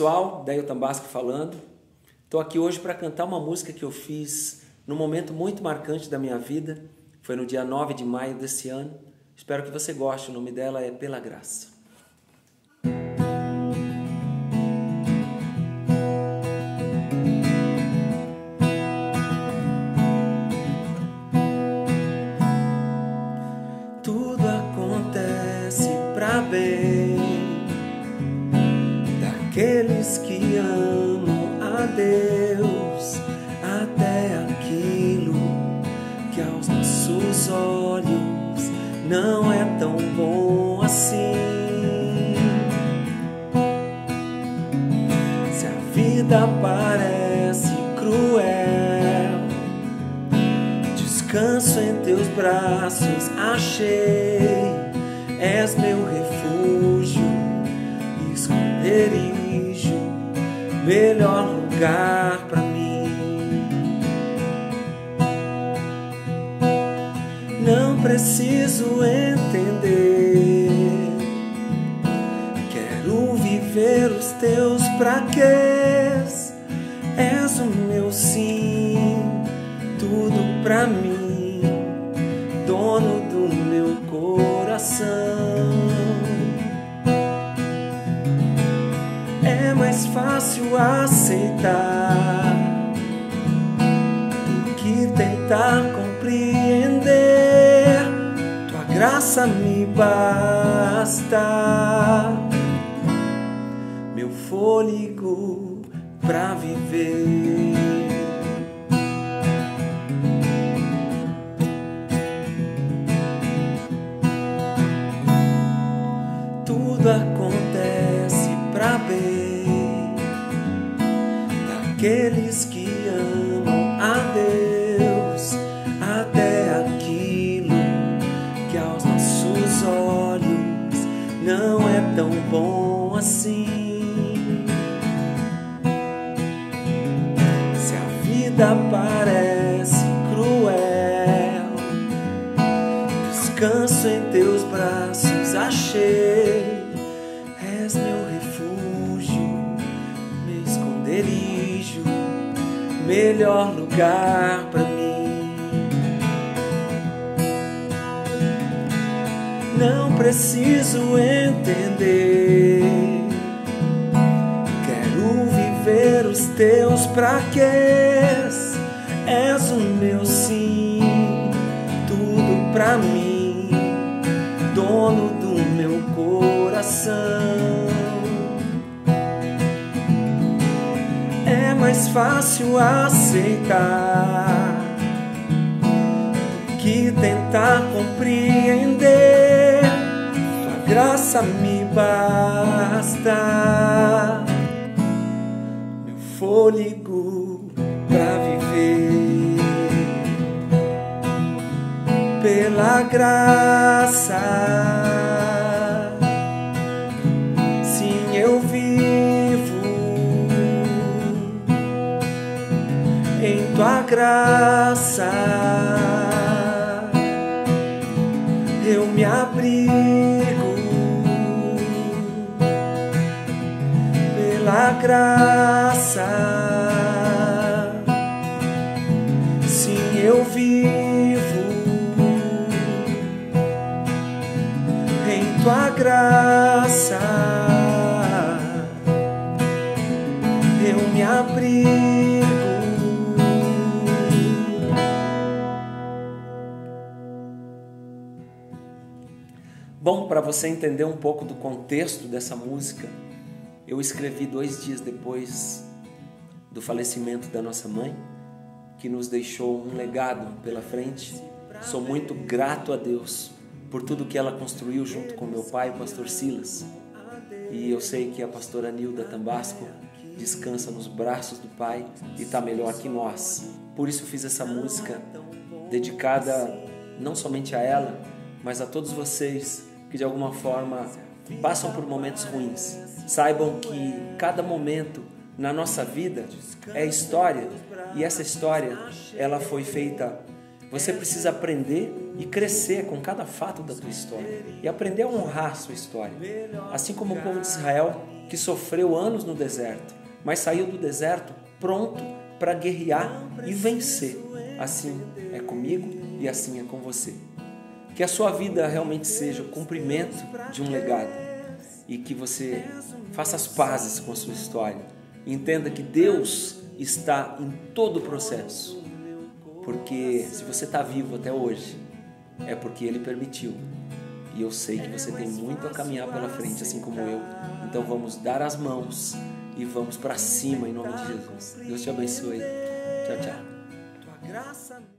pessoal, Déio Tambasco falando. Estou aqui hoje para cantar uma música que eu fiz num momento muito marcante da minha vida. Foi no dia 9 de maio desse ano. Espero que você goste. O nome dela é Pela Graça. Tudo acontece para bem daqueles que amam a Deus, até aquilo que aos nossos olhos não é tão bom assim. Se a vida parece cruel, descanso em teus braços achei, és meu refúgio, esconderijo, melhor lugar pra mim. Não preciso entender, quero viver os teus praquês. És o meu sim, tudo pra mim, dono do meu coração. É mais fácil aceitar do que tentar compreender. Tua graça me basta, meu fôlego pra viver. Tudo acontece pra bem daqueles que amam a Deus, até aquilo que aos nossos olhos não é tão bom assim. Se a vida parece cruel, descanso em teus braços achei, és meu refúgio, meu esconderijo, melhor lugar pra mim. Não preciso entender, quero viver os teus praquês. És o meu sim, tudo pra mim, dono do meu coração. É mais fácil aceitar do que tentar compreender. Tua graça me basta, meu fôlego pra viver. Pela graça, sim, eu vivo. Em tua graça eu me abrigo, pela graça, sim, eu vivo. Em tua graça eu me abrigo. Bom, para você entender um pouco do contexto dessa música, eu escrevi 2 dias depois do falecimento da nossa mãe, que nos deixou um legado pela frente. Sou muito grato a Deus por tudo que ela construiu junto com meu pai, o pastor Silas. E eu sei que a pastora Nilda Tambasco descansa nos braços do pai e está melhor que nós. Por isso fiz essa música dedicada não somente a ela, mas a todos vocês que de alguma forma passam por momentos ruins. Saibam que cada momento na nossa vida é história, e essa história ela foi feita Você precisa aprender e crescer com cada fato da tua história e aprender a honrar a sua história. Assim como o povo de Israel, que sofreu anos no deserto, mas saiu do deserto pronto para guerrear e vencer. Assim é comigo e assim é com você. Que a sua vida realmente seja o cumprimento de um legado e que você faça as pazes com a sua história. Entenda que Deus está em todo o processo. Porque se você está vivo até hoje, é porque Ele permitiu. E eu sei que você tem muito a caminhar pela frente, assim como eu. Então vamos dar as mãos e vamos para cima em nome de Jesus. Deus te abençoe. Tchau, tchau.